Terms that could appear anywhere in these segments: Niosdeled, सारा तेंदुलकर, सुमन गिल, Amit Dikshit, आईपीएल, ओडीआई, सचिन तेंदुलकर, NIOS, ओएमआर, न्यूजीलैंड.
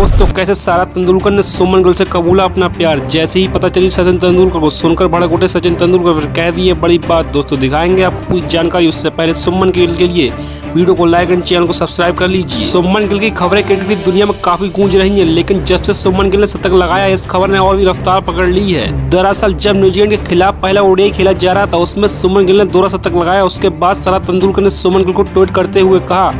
दोस्तों कैसे सारा तेंदुलकर ने सुमन गिल से कबूला अपना प्यार। जैसे ही पता चली सचिन तेंदुलकर को, सुनकर भड़क उठे सचिन तेंदुलकर, फिर कह दिए बड़ी बात। दोस्तों दिखाएंगे आपको पूरी जानकारी, उससे पहले सुमन गिल के लिए वीडियो को लाइक एंड चैनल को सब्सक्राइब कर लीजिए। सुमन गिल की खबरें क्रिकेट की दुनिया में काफी गूंज रही हैं, लेकिन जब से सुमन गिल ने शतक लगाया, इस खबर ने और भी रफ्तार पकड़ ली है। दरअसल जब न्यूजीलैंड के खिलाफ पहला ओडीआई खेला जा रहा था, उसमें सुमन गिल ने दोहरा शतक लगाया। उसके बाद सारा तेंदुलकर ने सुमन गिल को ट्वीट करते हुए कहा,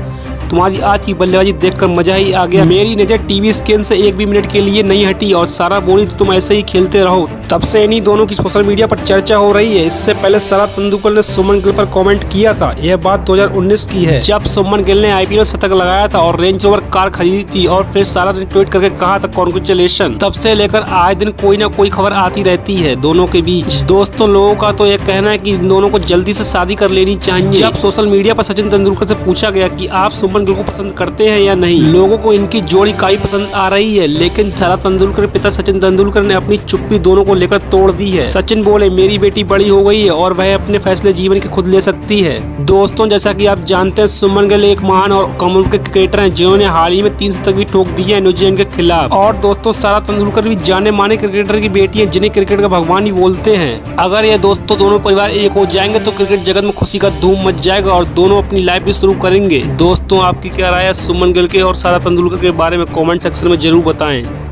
तुम्हारी आज की बल्लेबाजी देखकर मजा ही आ गया, मेरी नजर टीवी स्क्रीन से एक भी मिनट के लिए नहीं हटी और सारा बोली तुम ऐसे ही खेलते रहो। तब से इन्हीं दोनों की सोशल मीडिया पर चर्चा हो रही है। इससे पहले सारा तेंदुलकर ने सुमन गिल पर कमेंट किया था। यह बात 2019 की है, जब सुमन गिल ने आईपीएल शतक लगाया था और रेंज रोवर कार खरीदी थी, और फिर सारा ने ट्वीट करके कहा था कॉन्ग्रेचुलेशन। तब से लेकर आज दिन कोई न कोई खबर आती रहती है दोनों के बीच। दोस्तों लोगों का तो यह कहना है कि इन दोनों को जल्दी से शादी कर लेनी चाहिए। जब सोशल मीडिया पर सचिन तेंदुलकर से पूछा गया कि आप सुमन गिल को पसंद करते हैं या नहीं, लोगों को इनकी जोड़ी काफी पसंद आ रही है, लेकिन सारा तेंदुलकर पिता सचिन तेंदुलकर ने अपनी चुप्पी दोनों को लेकर तोड़ दी है। सचिन बोले, मेरी बेटी बड़ी हो गई है और वह अपने फैसले जीवन के खुद ले सकती है। दोस्तों जैसा कि आप जानते हैं, सुमन गिल एक महान और कम उम्र के क्रिकेटर हैं, जिन्होंने हाल ही में 3 शतक भी ठोक दिए हैं न्यूजीलैंड के खिलाफ। और दोस्तों सारा तेंदुलकर भी जाने माने क्रिकेटर की बेटी है, जिन्हें क्रिकेट का भगवान ही बोलते हैं। अगर ये दोस्तों दोनों परिवार एक हो जाएंगे तो क्रिकेट जगत में खुशी का धूम मच जाएगा और दोनों अपनी लाइफ भी शुरू करेंगे। दोस्तों आपकी क्या राय है सुमन गिल के और सारा तेंदुलकर के बारे में कमेंट सेक्शन में जरूर बताएं।